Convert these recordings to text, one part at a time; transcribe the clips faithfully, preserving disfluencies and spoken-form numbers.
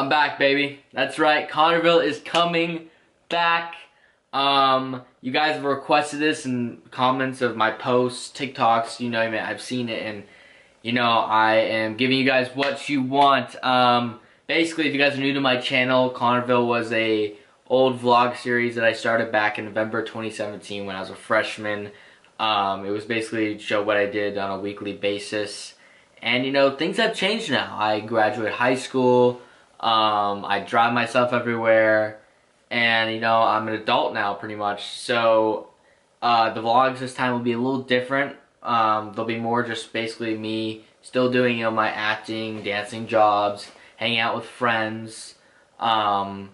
I'm back, baby. That's right, Connorville is coming back. Um, you guys have requested this in comments of my posts, TikToks, you know what I mean? I've seen it, and you know, I am giving you guys what you want. Um, basically, if you guys are new to my channel, Connorville was a old vlog series that I started back in November twenty seventeen when I was a freshman. Um, it was basically to show what I did on a weekly basis. And you know, things have changed now. I graduated high school, um, I drive myself everywhere, and you know, I'm an adult now pretty much. So uh, the vlogs this time will be a little different. Um, they'll be more just basically me still doing, you know, my acting, dancing jobs, hanging out with friends, um,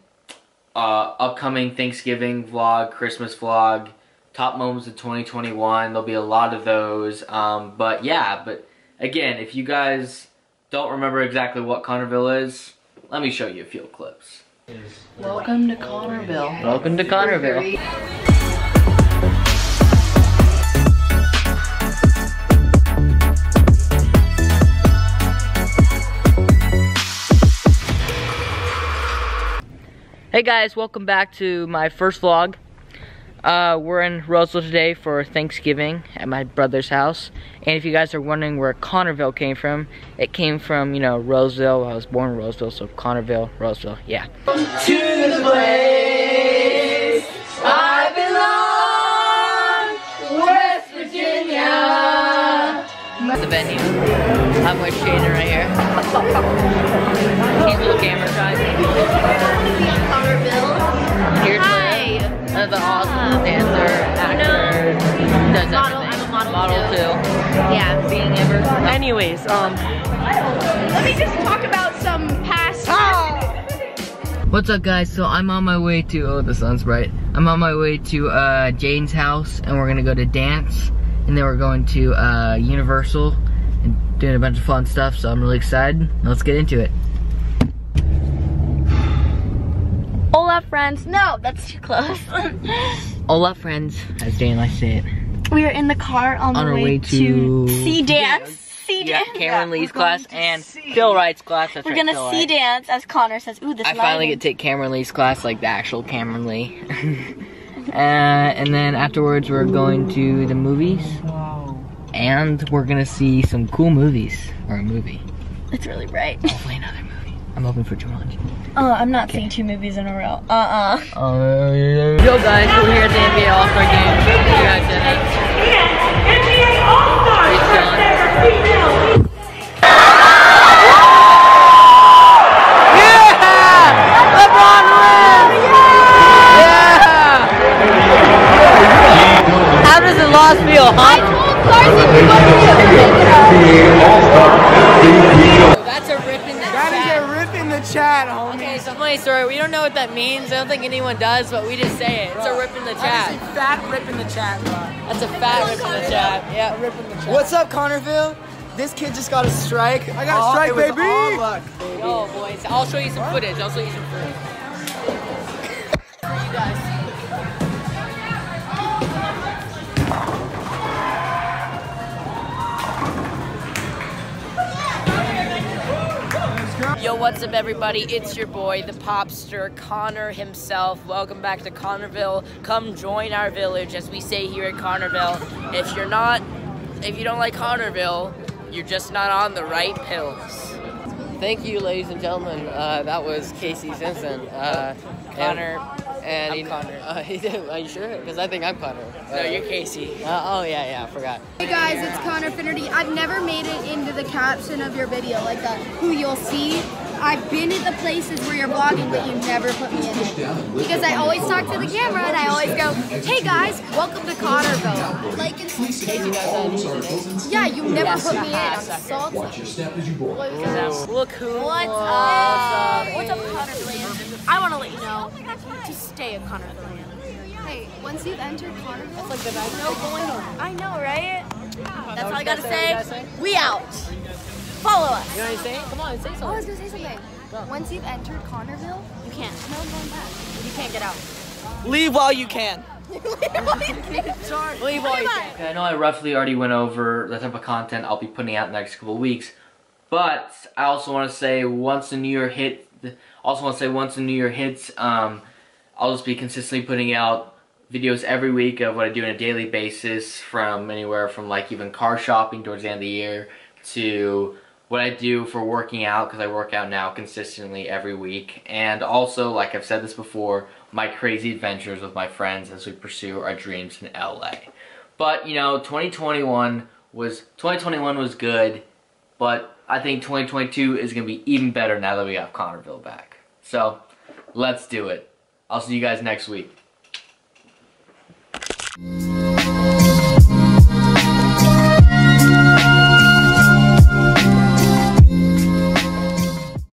uh, upcoming Thanksgiving vlog, Christmas vlog, top moments of twenty twenty-one. There'll be a lot of those. Um, but yeah, but again, if you guys don't remember exactly what Connorville is, let me show you a few clips. Welcome to Connorville. Welcome to Connorville. Hey guys, welcome back to my first vlog. Uh, we're in Roseville today for Thanksgiving at my brother's house. And if you guys are wondering where Connorville came from, it came from, you know, Roseville. I was born in Roseville, so Connorville, Roseville, yeah. To the place I belong, West Virginia. The venue. I'm with Shaden right here. He's a little camera shy. An awesome dancer, actor, does model, everything. I'm a model, model too. too. Yeah, being ever. Anyways, um, let me just talk about some past. Oh. What's up, guys? So I'm on my way to oh, the sun's bright. I'm on my way to uh, Jane's house, and we're gonna go to dance, and then we're going to uh, Universal and doing a bunch of fun stuff. So I'm really excited. Let's get into it. Hola friends. No, that's too close. Hola friends, as Dan likes to say it. We are in the car on, on the way, way to, to C-Dance. C-Dance. Yeah, Cameron Lee's class and Phil Wright's class. That's we're right, gonna C-Dance, as Connor says. Ooh, this I finally get to take Cameron Lee's class, like the actual Cameron Lee. uh, and then afterwards we're going to the movies. And we're gonna see some cool movies, or a movie. It's really bright. Hopefully another movie. I'm hoping for George. Oh, uh, I'm not okay. Seeing two movies in a row. Uh-uh. Yo guys, we're here at the N B A All-Star Game. You guys did it. N B A All-Star! It's done. Yeah! LeBron wins! Yeah! How does the loss feel, huh? I told Carson to go to the N B A All-Star. That's a rip in the chat. Chat, homie. Okay, so funny story. We don't know what that means. I don't think anyone does, but we just say it. It's a rip in the chat. That's a fat rip in the chat, bro. That's a fat rip in the chat. Yeah, rip in the chat. What's up, Connorville? This kid just got a strike. I got a strike, oh, baby. All luck. Yo, boys. I'll show you some footage. I'll show you some footage. You guys. Yo, what's up everybody, it's your boy, the popster, Connor himself. Welcome back to Connorville. Come join our village, as we say here at Connorville. If you're not, if you don't like Connorville, you're just not on the right pills. Thank you, ladies and gentlemen. Uh, that was Casey Simpson. Uh, Connor. And I'm Connor. Uh, are you sure? Because I think I'm Connor. No, you're Casey. Uh, oh, yeah, yeah, I forgot. Hey guys, it's Connor Finnerty. I've never made it into the caption of your video, like the who you'll see. I've been at the places where you're vlogging, but you never put me in it. Because I always talk to the camera, and I always go, hey guys, welcome to Connorville. Like and subscribe. Yeah, you never put me in. I'm salty. Watch your step as you board. Look who. What's up? What's up, Connorville? I want to let you know. Just stay at Connorville. Hey, once you've entered Connorville, that's like the best. No going on. I know, right? Yeah. That's all I gotta say. We out. Follow us. You know what I'm saying? Come on, say something. Oh, I was gonna say something. Go. Once you've entered Connorville, you can't. No going back. You can't get out. Leave while you can. Leave while you can. Sorry. Leave while you can. Okay, I know I roughly already went over the type of content I'll be putting out in the next couple of weeks, but I also want to say once the new year hit. the, also want to say once the new year hits, um, I'll just be consistently putting out videos every week of what I do on a daily basis, from anywhere from like even car shopping towards the end of the year to what I do for working out, because I work out now consistently every week. And also, like I've said this before, my crazy adventures with my friends as we pursue our dreams in L A. But you know, twenty twenty-one was twenty twenty-one was good, but I think twenty twenty-two is going to be even better now that we have Connorville back. So let's do it. I'll see you guys next week.